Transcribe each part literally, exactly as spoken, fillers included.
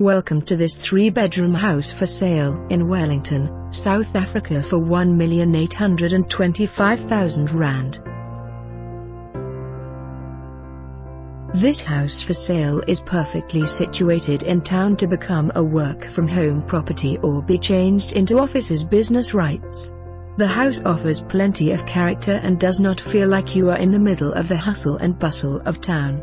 Welcome to this three-bedroom house for sale in Wellington, South Africa for one million eight hundred twenty-five thousand rand. This house for sale is perfectly situated in town to become a work-from-home property or be changed into offices business rights. The house offers plenty of character and does not feel like you are in the middle of the hustle and bustle of town.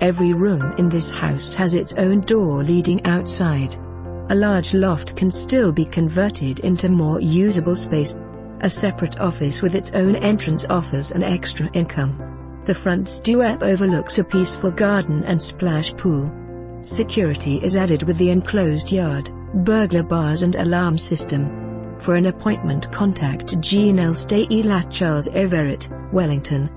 Every room in this house has its own door leading outside. A large loft can still be converted into more usable space. A separate office with its own entrance offers an extra income. The front stoep overlooks a peaceful garden and splash pool. Security is added with the enclosed yard, burglar bars and alarm system. For an appointment, contact Jeanell Steyl at Charles Everett, Wellington.